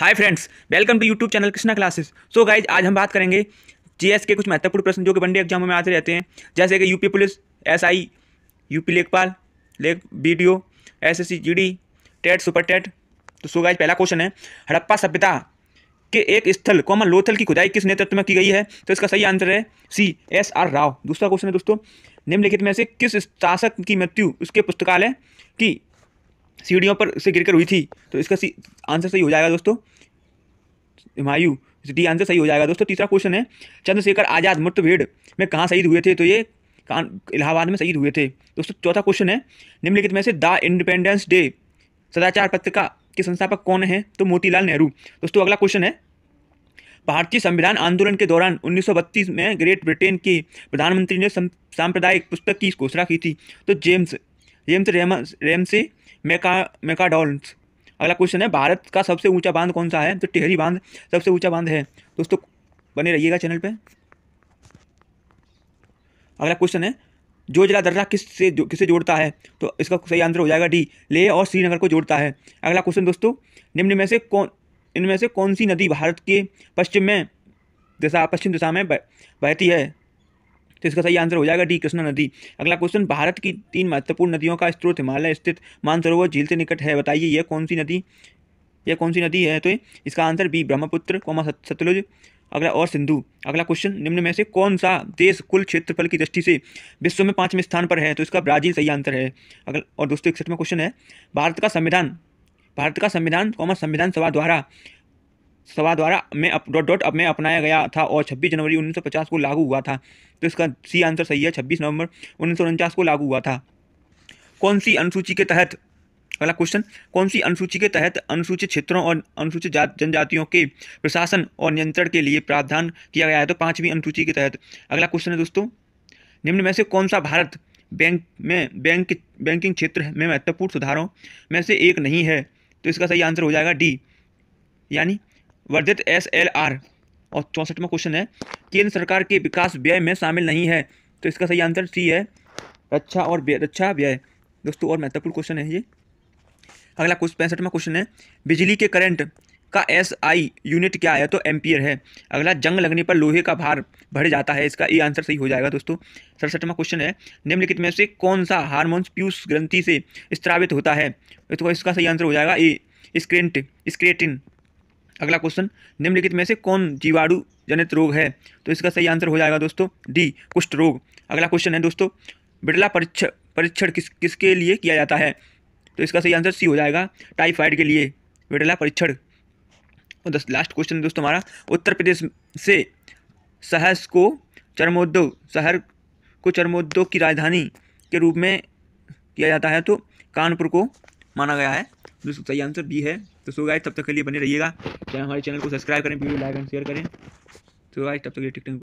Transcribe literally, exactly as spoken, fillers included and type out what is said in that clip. Hi friends, welcome to YouTube channel Krishna classes. So guys, आज हम बात करेंगे जीएस के कुछ महत्वपूर्ण प्रश्न जो कि वनडे एग्जाम में आते रहते हैं, जैसे कि यूपी पुलिस, एसआई, यूपी लेखपाल, लेख BDO, SSC, GD, TET, super TET. तो सो गाइज, पहला क्वेश्चन है, हड़प्पा सभ्यता के एक स्थल कॉमा लोथल की खुदाई किस नेतृत्व में की गई है? तो इसका सही आंसर है सी एस आर राव। दूसरा क्वेश्चन है दोस्तों, निम्नलिखित में से किस शासक की मृत्यु उसके पुस्तकालय की सीढ़ियों पर से गिरकर हुई थी? तो इसका सी आंसर सही हो जाएगा दोस्तों हुमायूं। डी आंसर सही हो जाएगा दोस्तों। तीसरा क्वेश्चन है, चंद्रशेखर आजाद मुठभेड़ में कहाँ शहीद हुए थे? तो ये कान इलाहाबाद में शहीद हुए थे दोस्तों। चौथा क्वेश्चन है, निम्नलिखित में से द इंडिपेंडेंस डे सदाचार पत्रिका के संस्थापक कौन है? तो मोतीलाल नेहरू दोस्तों। अगला क्वेश्चन है, भारतीय संविधान आंदोलन के दौरान उन्नीस सौ बत्तीस में ग्रेट ब्रिटेन के प्रधानमंत्री ने सांप्रदायिक पुस्तक की घोषणा की थी? तो जेम्स जेम्स रेम रेम से मेका मेकाडॉल्स। अगला क्वेश्चन है, भारत का सबसे ऊंचा बांध कौन सा है? तो टिहरी बांध सबसे ऊंचा बांध है दोस्तों। बने रहिएगा चैनल पे। अगला क्वेश्चन है, जोजिला दर्रा किस से जो, किसे जोड़ता है? तो इसका सही आंसर हो जाएगा डी, लेह और श्रीनगर को जोड़ता है। अगला क्वेश्चन दोस्तों, निम्न में से कौन इनमें से कौन सी नदी भारत के पश्चिम में दिशा पश्चिम दिशा में बहती है? तो इसका सही आंसर हो जाएगा डी, कृष्णा नदी। अगला क्वेश्चन, भारत की तीन महत्वपूर्ण नदियों का स्रोत हिमालय स्थित मानसरोवर झील से निकट है, बताइए यह कौन सी नदी यह कौन सी नदी है? तो इसका आंसर बी, ब्रह्मपुत्र सतलुज अगला और सिंधु। अगला क्वेश्चन, निम्न में से कौन सा देश कुल क्षेत्रफल की दृष्टि से विश्व में पाँचवें स्थान पर है? तो इसका ब्राजील सही आंसर है। अगला और दोस्तों, इकसठवां क्वेश्चन है, भारत का संविधान भारत का संविधान कौमा संविधान सभा द्वारा सभा द्वारा में अप डॉट डॉट अब में अपनाया गया था और छब्बीस जनवरी उन्नीस सौ पचास को लागू हुआ था? तो इसका सी आंसर सही है, छब्बीस नवंबर उन्नीस सौ उनचास को लागू हुआ था। कौन सी अनुसूची के तहत अगला क्वेश्चन कौन सी अनुसूची के तहत अनुसूचित क्षेत्रों और अनुसूचित जात जनजातियों के प्रशासन और नियंत्रण के लिए प्रावधान किया गया है? तो पाँचवीं अनुसूची के तहत। अगला क्वेश्चन है दोस्तों, निम्न में से कौन सा भारत बैंक में बैंक बैंकिंग क्षेत्र में महत्वपूर्ण सुधारों में से एक नहीं है? तो इसका सही आंसर हो जाएगा डी, यानी वर्धित एस एल आर। और चौंसठवां क्वेश्चन है, केंद्र सरकार के विकास व्यय में शामिल नहीं है? तो इसका सही आंसर सी है, रक्षा और रक्षा व्यय दोस्तों, और महत्वपूर्ण क्वेश्चन है ये। अगला कुछ पैंसठवां क्वेश्चन है, बिजली के करंट का एस आई यूनिट क्या है? तो एम्पियर है। अगला, जंग लगने पर लोहे का भार बढ़ जाता है? इसका ये आंसर सही हो जाएगा दोस्तों। सड़सठवां क्वेश्चन है, निम्नलिखित में से कौन सा हार्मोन्स पीयूष ग्रंथि से स्त्रावित होता है? तो इसका सही आंसर हो जाएगा ए, स्क्रेटिन। अगला क्वेश्चन, निम्नलिखित में से कौन जीवाणु जनित रोग है? तो इसका सही आंसर हो जाएगा दोस्तों डी, कुष्ठ रोग। अगला क्वेश्चन है दोस्तों, बिडला परीक्षण परीक्षण किस किसके लिए किया जाता है? तो इसका सही आंसर सी हो जाएगा, टाइफाइड के लिए बिडला परीक्षण। और दस लास्ट क्वेश्चन दोस्तों हमारा, उत्तर प्रदेश से सहस को चर्मोद्योग शहर को चर्मोद्योग की राजधानी के रूप में किया जाता है? तो कानपुर को माना गया है दोस्तों। सही आंसर बी है। तो सो गाइस, तब तक के लिए बने रहिएगा, हमारे चैनल को सब्सक्राइब करें, वीडियो लाइक एंड शेयर करें। तो गाइस, तब तक के लिए टिक टिक।